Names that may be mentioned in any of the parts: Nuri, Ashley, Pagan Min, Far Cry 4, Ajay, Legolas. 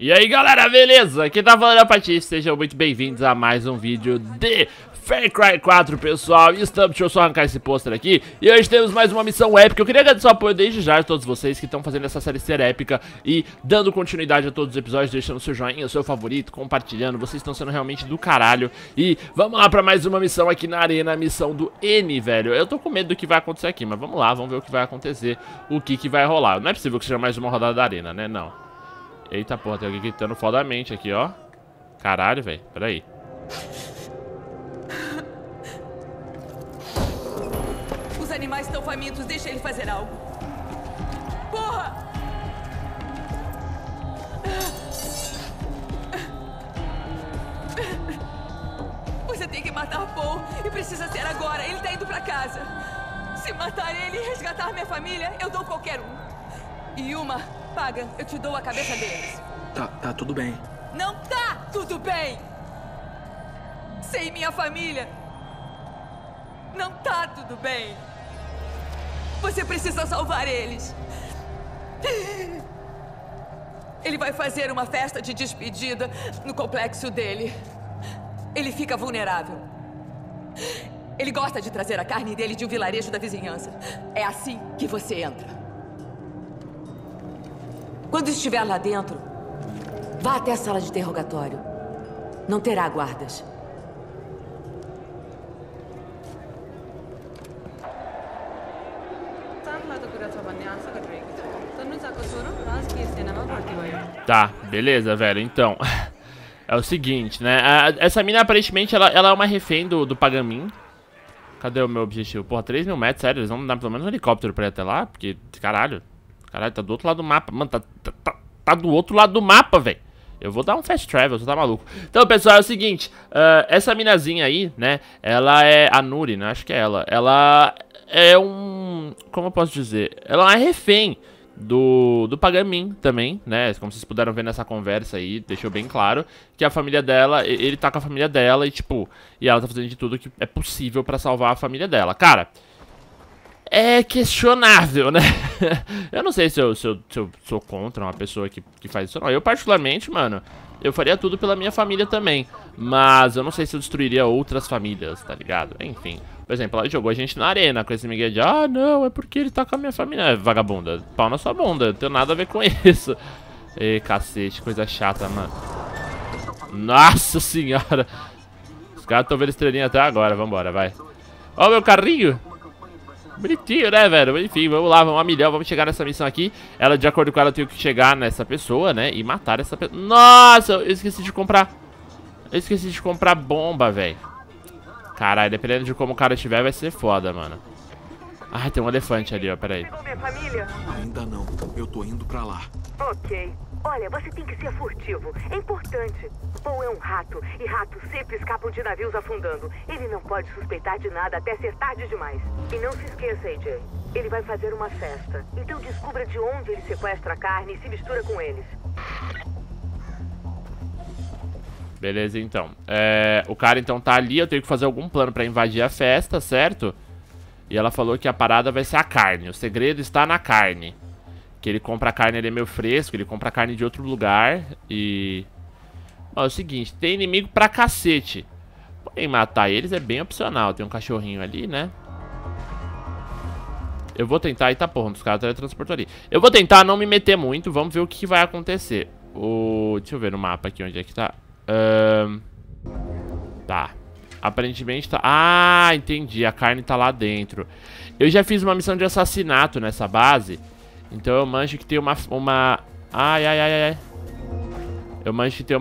E aí galera, beleza? Quem tá falando é o Pati, sejam muito bem-vindos a mais um vídeo de Far Cry 4, pessoal. Deixa eu só arrancar esse pôster aqui. E hoje temos mais uma missão épica. Eu queria agradecer o apoio desde já de todos vocês que estão fazendo essa série ser épica e dando continuidade a todos os episódios, deixando seu joinha, seu favorito, compartilhando. Vocês estão sendo realmente do caralho. E vamos lá pra mais uma missão aqui na arena, a missão do N, velho. Eu tô com medo do que vai acontecer aqui, mas vamos lá, vamos ver o que vai acontecer, o que vai rolar. Não é possível que seja mais uma rodada da arena, né? Não. Eita porra, tem alguém gritando fodamente aqui, ó. Caralho, velho, peraí. Os animais estão famintos, deixa ele fazer algo. Porra! Você tem que matar Paul e precisa ser agora, ele tá indo pra casa. Se matar ele e resgatar minha família, eu dou qualquer um. E uma, Pagan, eu te dou a cabeça deles. Tá tudo bem. Não tá tudo bem! Sem minha família, não tá tudo bem. Você precisa salvar eles. Ele vai fazer uma festa de despedida no complexo dele. Ele fica vulnerável. Ele gosta de trazer a carne dele de um vilarejo da vizinhança. É assim que você entra. Quando estiver lá dentro, vá até a sala de interrogatório. Não terá guardas. Tá, beleza, velho. Então, é o seguinte, né? Essa mina, aparentemente, ela é uma refém do Pagan Min. Cadê o meu objetivo? Porra, 3 mil metros, sério. Eles vão dar pelo menos um helicóptero pra ir até lá. Porque, caralho, tá do outro lado do mapa. Mano, tá do outro lado do mapa, velho. Eu vou dar um fast travel, você tá maluco. Então, pessoal, é o seguinte. Essa minazinha aí, né? Ela é a Nuri, né? Acho que é ela. Ela é um... Como eu posso dizer? Ela é refém do Pagan Min também, né? Como vocês puderam ver nessa conversa aí, deixou bem claro que a família dela, ele tá com a família dela e tipo, e ela tá fazendo de tudo que é possível pra salvar a família dela. Cara, é questionável, né? Eu não sei se eu sou contra uma pessoa que faz isso, não. Eu particularmente, mano, eu faria tudo pela minha família também, mas eu não sei se eu destruiria outras famílias, tá ligado? Enfim. Por exemplo, ela jogou a gente na arena com esse migué de ah, não, é porque ele tá com a minha família. Vagabunda, pau na sua bunda, não tenho nada a ver com isso. Ei, cacete, coisa chata, mano. Nossa senhora. Os caras estão vendo estrelinha até agora, vambora, vai. Ó o meu carrinho. Bonitinho, né, velho? Enfim, vamos lá, vamos a milhão, vamos chegar nessa missão aqui. Ela, de acordo com ela, tem que chegar nessa pessoa, né? E matar essa pessoa. Nossa, eu esqueci de comprar. Eu esqueci de comprar bomba, velho. Caralho, dependendo de como o cara estiver, vai ser foda, mano. Ah, tem um elefante ali, ó, peraí. Você não vê família? Ainda não, eu tô indo pra lá. Ok. Olha, você tem que ser furtivo, é importante. Paul é um rato, e ratos sempre escapam de navios afundando. Ele não pode suspeitar de nada até ser tarde demais. E não se esqueça, Ajay, ele vai fazer uma festa. Então descubra de onde ele sequestra a carne e se mistura com eles. Beleza, então. O cara, então, tá ali, eu tenho que fazer algum plano pra invadir a festa, certo? E ela falou que a parada vai ser a carne, o segredo está na carne. Que ele compra a carne, ele é meio fresco, ele compra a carne de outro lugar e... Ó, é o seguinte, tem inimigo pra cacete. Porém, matar eles é bem opcional. Tem um cachorrinho ali, né? Eu vou tentar... Eita porra, um dos caras teletransportou ali. Eu vou tentar não me meter muito, vamos ver o que vai acontecer. Deixa eu ver no mapa aqui onde é que tá. Tá. Aparentemente tá... Ah, entendi, a carne tá lá dentro. Eu já fiz uma missão de assassinato nessa base... Então eu manjo que tem uma... Ai, ai, ai, ai. Eu manjo que tem um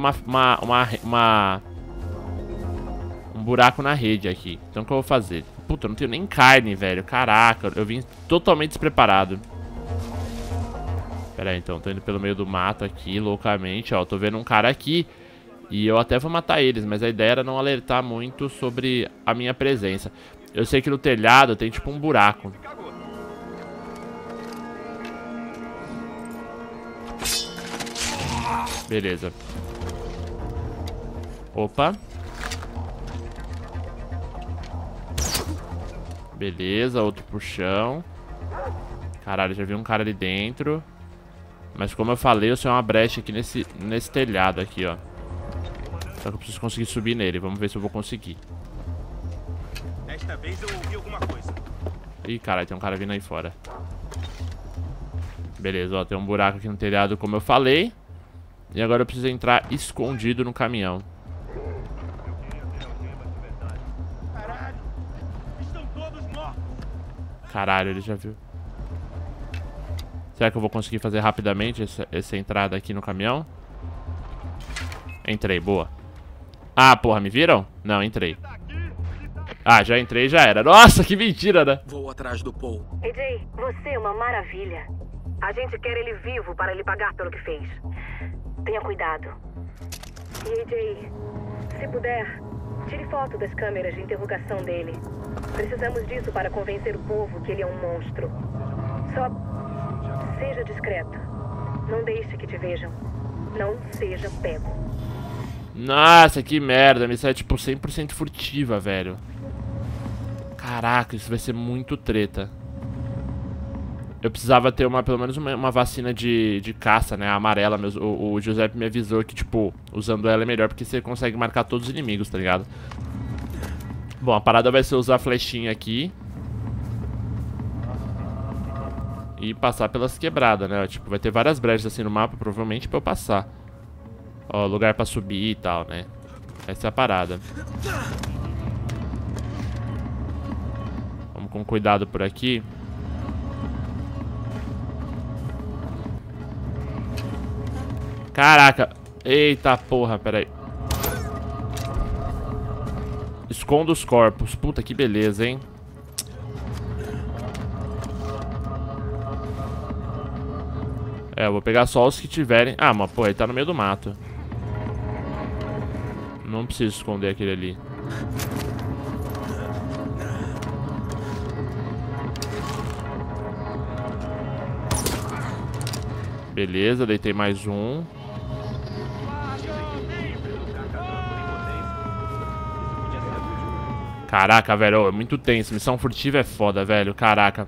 buraco na rede aqui. Então o que eu vou fazer? Puta, eu não tenho nem carne, velho. Caraca, eu vim totalmente despreparado. Pera aí, então. Tô indo pelo meio do mato aqui, loucamente. Ó, tô vendo um cara aqui. E eu até vou matar eles, mas a ideia era não alertar muito sobre a minha presença. Eu sei que no telhado tem tipo um buraco. Beleza. Opa. Beleza, outro puxão. Caralho, já vi um cara ali dentro. Mas como eu falei, eu sei uma brecha aqui nesse telhado aqui, ó. Só que eu preciso conseguir subir nele. Vamos ver se eu vou conseguir. Desta vez eu ouvi alguma coisa. Ih, caralho, tem um cara vindo aí fora. Beleza, ó, tem um buraco aqui no telhado, como eu falei. E agora eu preciso entrar escondido no caminhão. Caralho, ele já viu. Será que eu vou conseguir fazer rapidamente essa entrada aqui no caminhão? Entrei, boa. Ah, porra, me viram? Não, entrei. Ah, já entrei e já era. Nossa, que mentira, né? Vou atrás do Paul. Ajay, você é uma maravilha. A gente quer ele vivo para lhe pagar pelo que fez. Tenha cuidado. E Ajay, se puder, tire foto das câmeras de interrogação dele. Precisamos disso para convencer o povo que ele é um monstro. Só seja discreto. Não deixe que te vejam. Não seja pego. Nossa, que merda. A missão é tipo 100% furtiva, velho. Caraca, isso vai ser muito treta. Eu precisava ter uma, pelo menos uma vacina de caça, né? A amarela. O Giuseppe me avisou que, tipo, usando ela é melhor porque você consegue marcar todos os inimigos, tá ligado? Bom, a parada vai ser usar a flechinha aqui e passar pelas quebradas, né? Tipo, vai ter várias brechas assim no mapa, provavelmente, pra eu passar. Ó, lugar pra subir e tal, né? Essa é a parada. Vamos com cuidado por aqui. Caraca, eita porra, peraí. Esconda os corpos, puta que beleza, hein. É, eu vou pegar só os que tiverem. Ah, mas pô, ele tá no meio do mato. Não preciso esconder aquele ali. Beleza, deitei mais um. Caraca, velho, é muito tenso. Missão furtiva é foda, velho, caraca.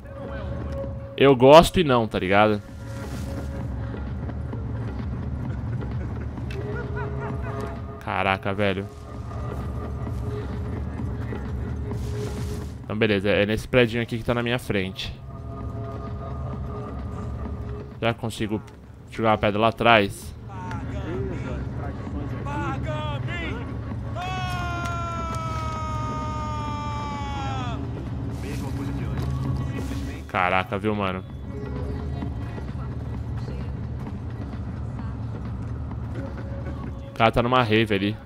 Eu gosto e não, tá ligado? Caraca, velho. Então, beleza, é nesse prédio aqui que tá na minha frente. Já consigo jogar a pedra lá atrás. Caraca, viu, mano? O cara tá numa rave ali.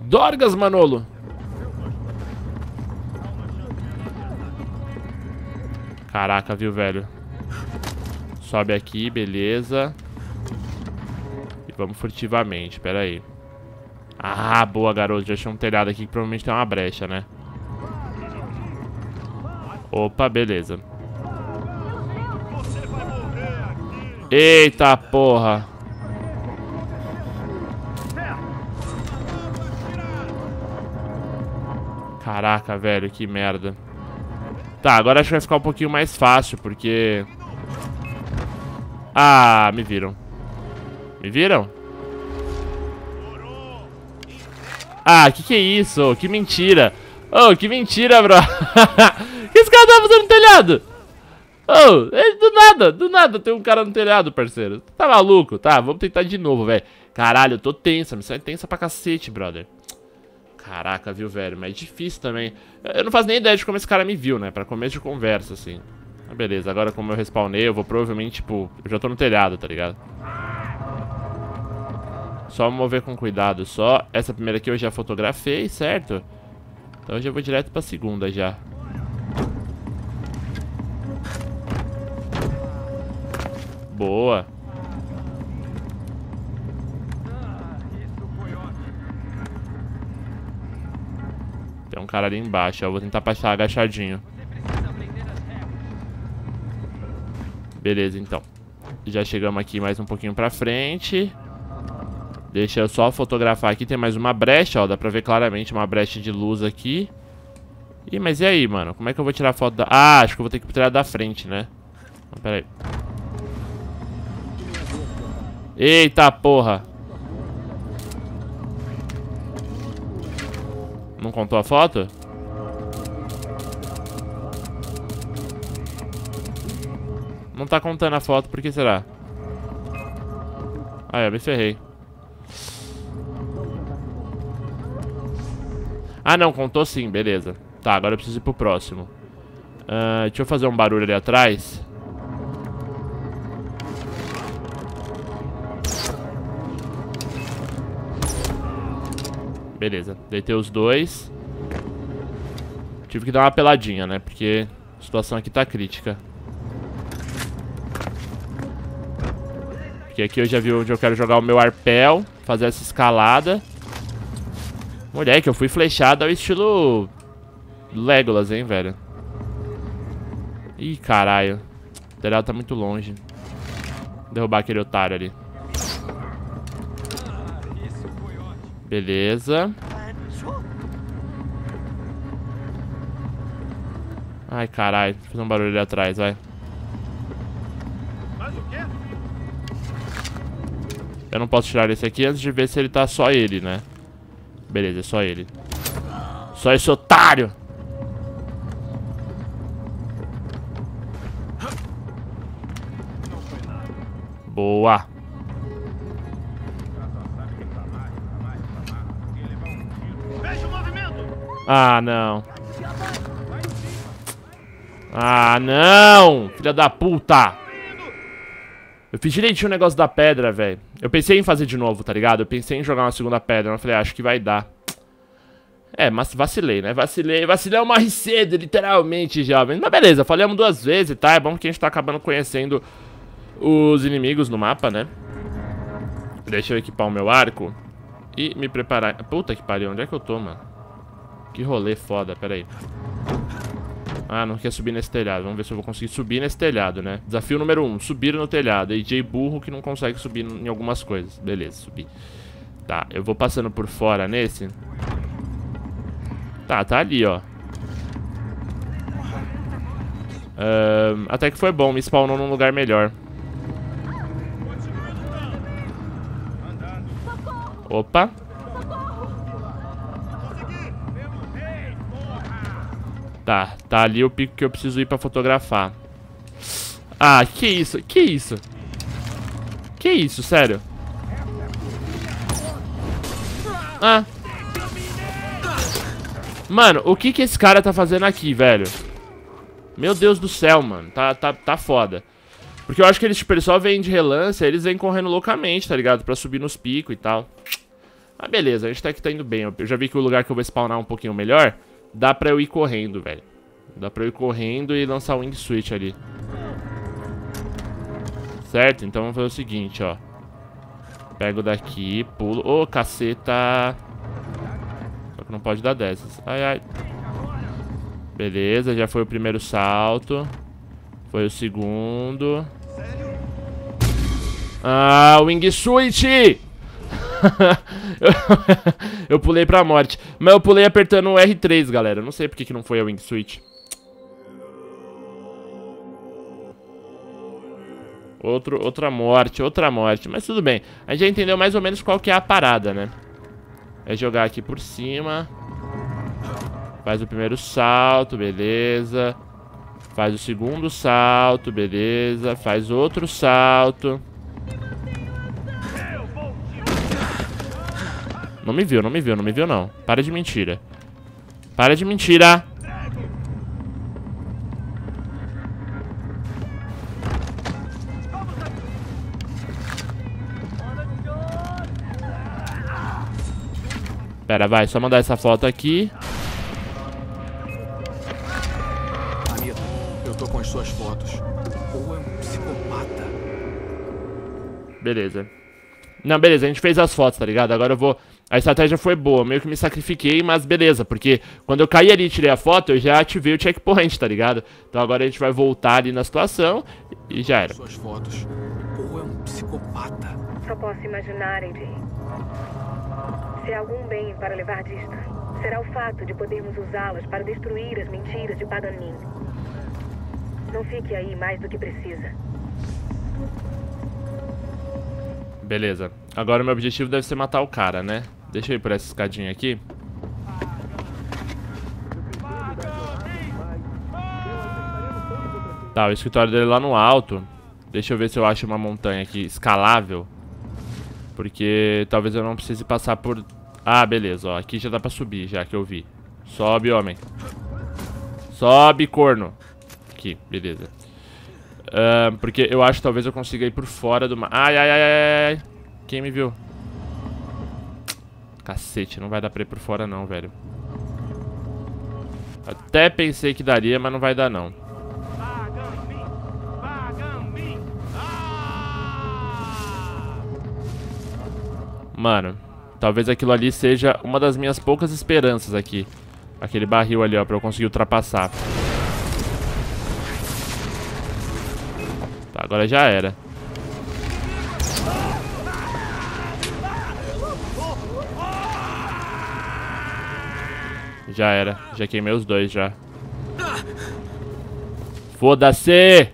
Dorgas, Manolo! Caraca, viu, velho? Sobe aqui, beleza. E vamos furtivamente, pera aí. Ah, boa, garoto. Já achei um telhado aqui que provavelmente tem uma brecha, né? Opa, beleza. Eita porra. Caraca, velho, que merda. Tá, agora acho que vai ficar um pouquinho mais fácil, porque... Ah, me viram. Me viram? Ah, que é isso? Que mentira. Oh, que mentira, bro. O que esse cara tá fazendo no telhado? Oh, ele, do nada tem um cara no telhado, parceiro. Tá maluco? Tá, vamos tentar de novo, velho. Caralho, eu tô tensa, a missão é tensa pra cacete, brother. Caraca, viu, velho? Mas é difícil também. Eu não faço nem ideia de como esse cara me viu, né? Pra começo de conversa, assim. Beleza, agora como eu respawnei, eu vou provavelmente, tipo... Eu já tô no telhado, tá ligado? Só mover com cuidado, só. Essa primeira aqui eu já fotografei, certo? Então eu já vou direto pra segunda, já. Boa. Tem um cara ali embaixo, eu vou tentar passar agachadinho. Beleza, então. Já chegamos aqui mais um pouquinho pra frente. Deixa eu só fotografar aqui. Tem mais uma brecha, ó. Dá pra ver claramente uma brecha de luz aqui. Ih, mas e aí, mano? Como é que eu vou tirar foto da... Ah, acho que eu vou ter que tirar da frente, né? Pera aí. Eita porra. Não contou a foto? Não tá contando a foto, por que será? Ah, eu me ferrei. Ah não, contou sim, beleza. Tá, agora eu preciso ir pro próximo. Deixa eu fazer um barulho ali atrás. Beleza, deitei os dois. Tive que dar uma peladinha, né? Porque a situação aqui tá crítica. Porque aqui eu já vi onde eu quero jogar o meu arpel. Fazer essa escalada. Moleque, eu fui flechado ao estilo Legolas, hein, velho. Ih, caralho. O telhado tá muito longe. Vou derrubar aquele otário ali. Beleza. Ai, caralho. Deixa eu fazer um barulho ali atrás, vai. Eu não posso tirar esse aqui antes de ver se ele tá só ele, né? Beleza, é só ele. Só esse otário! Boa! Ah, não. Ah, não. Filha da puta. Eu fiz direitinho o negócio da pedra, velho. Eu pensei em fazer de novo, tá ligado? Eu pensei em jogar uma segunda pedra. Mas eu falei, acho que vai dar. É, mas vacilei, né? Vacilei é uma cedo, literalmente, jovem. Mas beleza, falhamos duas vezes, tá? É bom que a gente tá acabando conhecendo os inimigos no mapa, né? Deixa eu equipar o meu arco e me preparar. Puta que pariu, onde é que eu tô, mano? Que rolê foda, pera aí. Ah, não quer subir nesse telhado. Vamos ver se eu vou conseguir subir nesse telhado, né? Desafio número 1, subir no telhado. AJ burro que não consegue subir em algumas coisas. Beleza, subi. Tá, eu vou passando por fora nesse. Tá, tá ali, ó. Até que foi bom, me spawnou num lugar melhor. Opa. Tá, tá ali o pico que eu preciso ir pra fotografar. Ah, que isso? Que isso? Que isso, sério? Ah. Mano, o que que esse cara tá fazendo aqui, velho? Meu Deus do céu, mano. Tá foda. Porque eu acho que eles, tipo, eles só vêm de relance, eles vêm correndo loucamente, tá ligado? Pra subir nos picos e tal. Ah, beleza, a gente tá aqui, tá indo bem. Eu já vi que o lugar que eu vou spawnar um pouquinho melhor... Dá pra eu ir correndo, velho. Dá pra eu ir correndo e lançar o Wing Switch ali. Certo? Então vamos fazer o seguinte, ó. Pego daqui, pulo. Ô, caceta. Só que não pode dar dessas. Ai, ai. Beleza, já foi o primeiro salto. Foi o segundo. Ah, Wing Switch! Eu pulei pra morte. Mas eu pulei apertando o R3, galera. Eu não sei porque que não foi a Wing Switch. Outra morte. Mas tudo bem. A gente já entendeu mais ou menos qual que é a parada, né? É jogar aqui por cima. Faz o primeiro salto, beleza. Faz o segundo salto, beleza. Faz outro salto. Não me viu, não. Para de mentira. Para de mentira. Pera, vai. Só mandar essa foto aqui. Amigo, eu tô com as suas fotos. Ou é um psicopata. Beleza. Não, beleza. A gente fez as fotos, tá ligado? Agora eu vou... A estratégia foi boa, meio que me sacrifiquei, mas beleza, porque quando eu caí ali e tirei a foto, eu já ativei o checkpoint, tá ligado? Então agora a gente vai voltar ali na situação e já era. Suas fotos. Ou é um psicopata. Só posso imaginar, Andy. Se há algum bem para levar disto, será o fato de podermos usá-las para destruir as mentiras de Pagan Min. Não fique aí mais do que precisa. Beleza. Agora o meu objetivo deve ser matar o cara, né? Deixa eu ir por essa escadinha aqui. Tá, o escritório dele é lá no alto. Deixa eu ver se eu acho uma montanha aqui escalável. Porque talvez eu não precise passar por... Ah, beleza, ó. Aqui já dá pra subir, já que eu vi. Sobe, homem. Sobe, corno. Aqui, beleza. Porque eu acho que talvez eu consiga ir por fora do mar. Ai, ai, ai, ai, ai. Quem me viu? Cacete, não vai dar pra ir por fora não, velho. Até pensei que daria, mas não vai dar não. Mano, talvez aquilo ali seja uma das minhas poucas esperanças aqui. Aquele barril ali, ó, pra eu conseguir ultrapassar. Tá, agora já era. Já era, já queimei os dois já. Foda-se!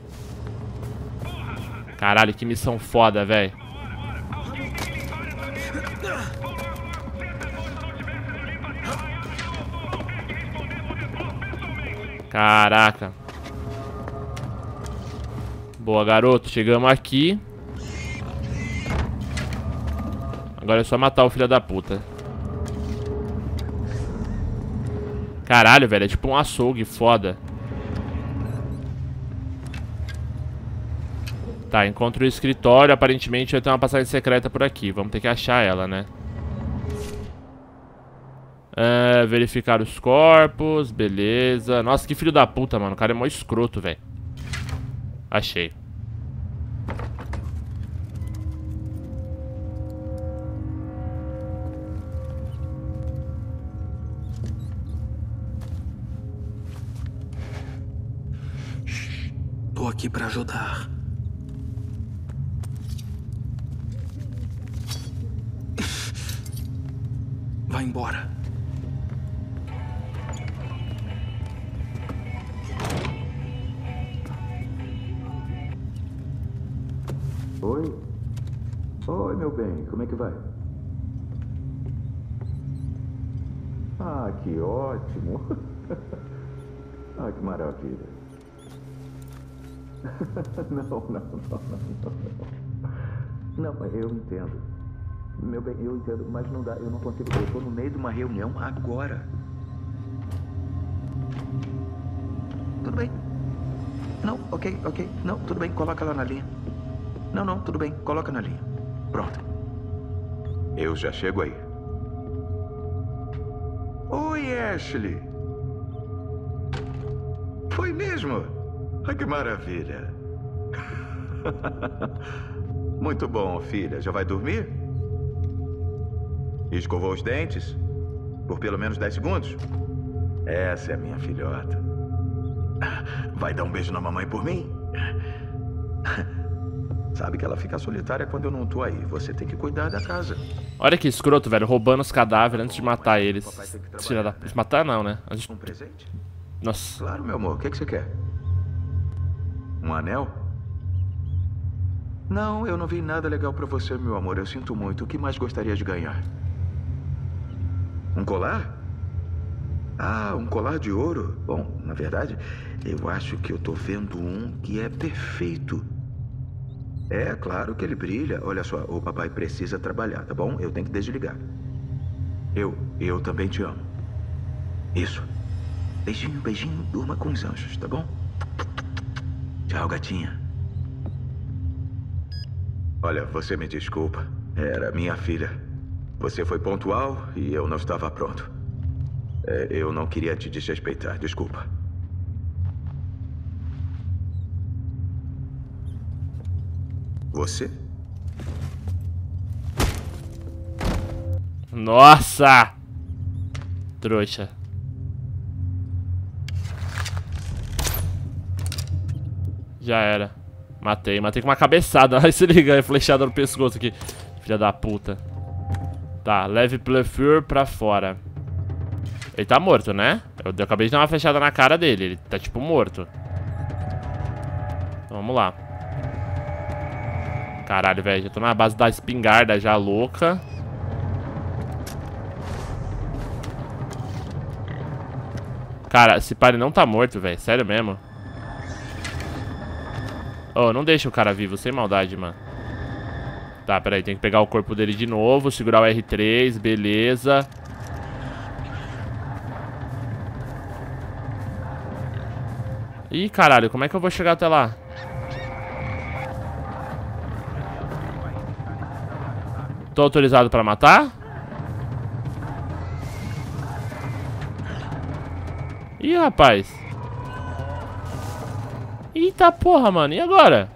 Caralho, que missão foda, velho. Caraca. Boa, garoto. Chegamos aqui. Agora é só matar o filho da puta. Caralho, velho. É tipo um açougue foda. Tá, encontro o escritório. Aparentemente vai ter uma passagem secreta por aqui. Vamos ter que achar ela, né? Verificar os corpos. Beleza. Nossa, que filho da puta, mano. O cara é mó escroto, velho. Achei. Tô aqui pra ajudar. Vai embora. Oi? Oi, meu bem, como é que vai? Ah, que ótimo. Ah, que maravilha. Não, eu entendo. Meu bem, eu entendo, mas não dá, eu não consigo. Eu tô no meio de uma reunião agora. Tudo bem. Não, ok, ok. Não, tudo bem, coloca ela na linha. Não, não, tudo bem. Coloca na linha. Pronto. Eu já chego aí. Oi, Ashley. Foi mesmo? Ai, que maravilha. Muito bom, filha. Já vai dormir? Escovou os dentes? Por pelo menos 10 segundos? Essa é a minha filhota. Vai dar um beijo na mamãe por mim? Sabe que ela fica solitária quando eu não tô aí. Você tem que cuidar da casa. Olha que escroto, velho. Roubando os cadáveres antes de matar eles. Tirar da... Matar não, né? Um presente? Nossa. Claro, meu amor. O que você quer? Um anel? Não, eu não vi nada legal pra você, meu amor. Eu sinto muito. O que mais gostaria de ganhar? Um colar? Ah, um colar de ouro. Bom, na verdade, eu acho que eu tô vendo um que é perfeito. É, claro que ele brilha. Olha só, o papai precisa trabalhar, tá bom? Eu tenho que desligar. Eu também te amo. Isso. Beijinho, beijinho. Durma com os anjos, tá bom? Tchau, gatinha. Olha, você me desculpa. Era minha filha. Você foi pontual e eu não estava pronto. Eu não queria te desrespeitar, desculpa. Você? Nossa! Trouxa. Já era. Matei. Matei com uma cabeçada. Aí se liga, é flechada no pescoço aqui. Filha da puta. Tá, leve Plefur pra fora. Ele tá morto, né? Eu acabei de dar uma flechada na cara dele. Ele tá tipo morto. Então, vamos lá. Caralho, velho. Já tô na base da espingarda já, louca. Cara, esse padre não tá morto, velho. Sério mesmo. Oh, não deixa o cara vivo. Sem maldade, mano. Tá, peraí. Tem que pegar o corpo dele de novo. Segurar o R3. Beleza. Ih, caralho. Como é que eu vou chegar até lá? Tô autorizado pra matar? Ih, rapaz. Eita porra, mano. E agora?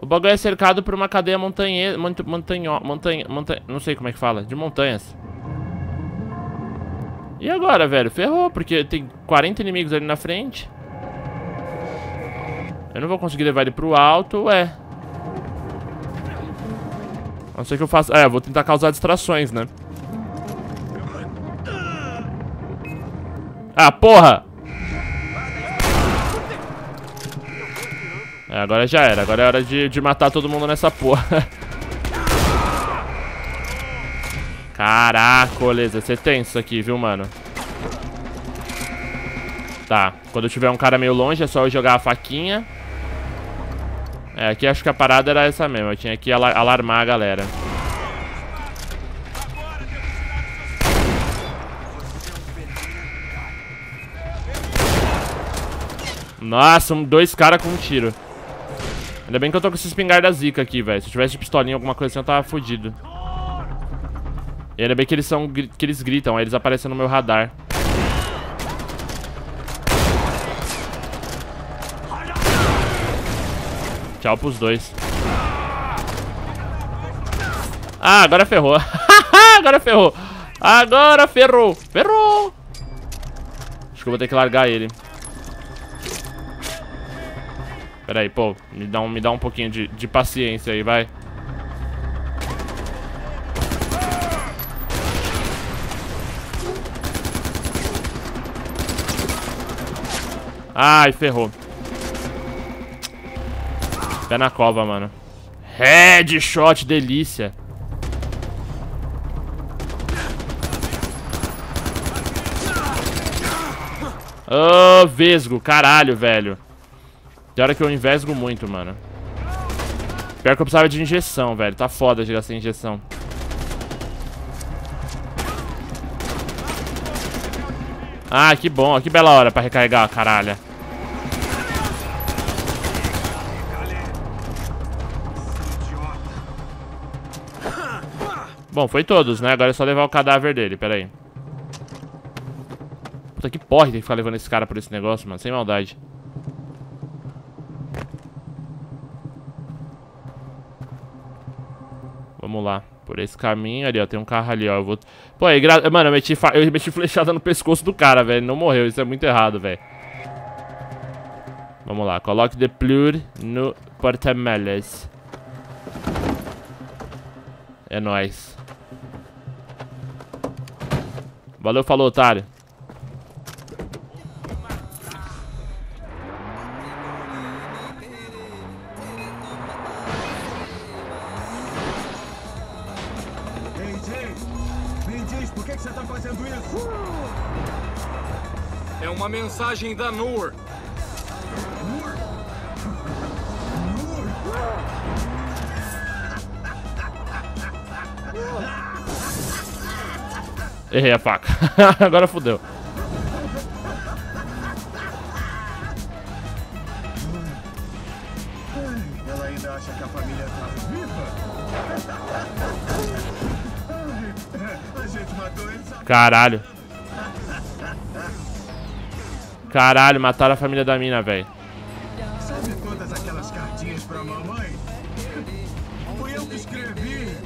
O bagulho é cercado por uma cadeia não sei como é que fala. De montanhas. E agora, velho? Ferrou, porque tem 40 inimigos ali na frente. Eu não vou conseguir levar ele pro alto, ué. A não ser que eu faça... É, eu vou tentar causar distrações, né? Ah, porra! É, agora já era. Agora é hora de matar todo mundo nessa porra. Caraca, beleza. Você tem isso aqui, viu, mano? Tá. Quando eu tiver um cara meio longe, é só eu jogar a faquinha. É, aqui acho que a parada era essa mesmo. Eu tinha que alarmar a galera. Nossa, dois caras com um tiro. Ainda bem que eu tô com esse espingarda zica aqui, velho. Se eu tivesse de pistolinha, alguma coisa assim, eu tava fudido. E ainda bem que eles gritam, aí eles aparecem no meu radar. Tchau pros dois. Ah, agora ferrou. Agora ferrou. Agora ferrou. Ferrou. Acho que eu vou ter que largar ele. Pera aí, pô, me dá um pouquinho de paciência aí, vai. Ai, ferrou. Pé na cova, mano. Headshot, delícia. Ô, vesgo, caralho, velho. De hora que eu envesgo muito, mano. Pior que eu precisava de injeção, velho. Tá foda jogar sem injeção. Ah, que bom. Que bela hora pra recarregar, caralho. Bom, foi todos, né? Agora é só levar o cadáver dele. Pera aí. Puta que porra, tem que ficar levando esse cara por esse negócio, mano. Sem maldade. Vamos lá, por esse caminho ali, ó, tem um carro ali, ó, eu vou... Pô, aí, mano, eu meti flechada no pescoço do cara, velho, não morreu, isso é muito errado, velho. Vamos lá, coloque the plur no porta-malas. É nóis. Valeu, falou, otário. Mensagem da Nuri. Errei a faca. Agora fodeu. Ela ainda acha que a família tá viva. A gente matou eles. Caralho. Caralho, mataram a família da mina, velho. Sabe todas aquelas cartinhas pra mamãe? Foi eu que escrevi.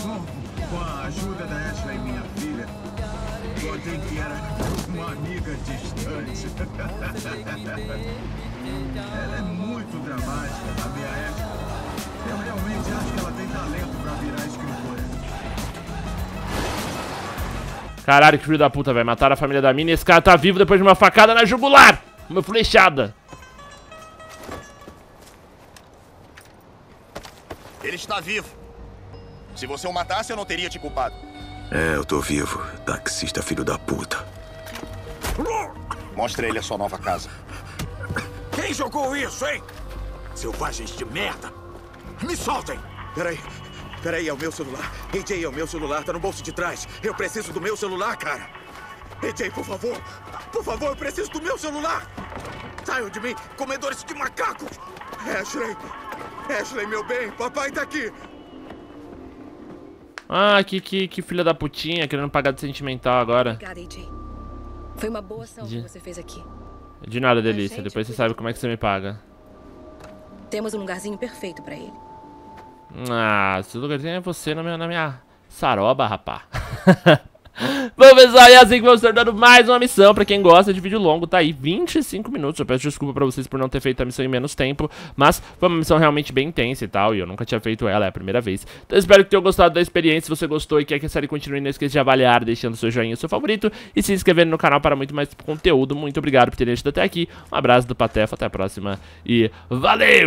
Com a ajuda da Ashley, minha filha. Contei que era uma amiga distante. Ela é muito dramática, a minha Ashley. Eu realmente acho que ela tem talento pra virar escritora. Caralho, que filho da puta, velho. Mataram a família da mina e esse cara tá vivo depois de uma facada na jugular. Uma flechada. Ele está vivo. Se você o matasse, eu não teria te culpado. É, eu tô vivo. Taxista filho da puta. Mostra ele a sua nova casa. Quem jogou isso, hein? Selvagens de merda! Me soltem! Peraí. Peraí, é o meu celular. AJ, é o meu celular. Tá no bolso de trás. Eu preciso do meu celular, cara. AJ, por favor. Por favor, eu preciso do meu celular. Saiam de mim, comedores de macacos. Ashley. Ashley, meu bem. Papai tá aqui. Ah, que filha da putinha. Querendo pagar de sentimental agora. Obrigada, AJ. Foi uma boa ação que você fez aqui. De nada, delícia. Depois você sabe como é que você me paga. Temos um lugarzinho perfeito pra ele. Ah, esse lugarzinho é você na minha saroba, rapá. Bom, pessoal, e assim que vamos tornando mais uma missão. Pra quem gosta de vídeo longo, tá aí 25 minutos. Eu peço desculpa pra vocês por não ter feito a missão em menos tempo, mas foi uma missão realmente bem intensa e tal, e eu nunca tinha feito ela, é a primeira vez. Então espero que tenham gostado da experiência. Se você gostou e quer que a série continue, não esqueça de avaliar, deixando seu joinha, seu favorito, e se inscrevendo no canal para muito mais conteúdo. Muito obrigado por terem assistido até aqui. Um abraço do Patefa, até a próxima e valeu!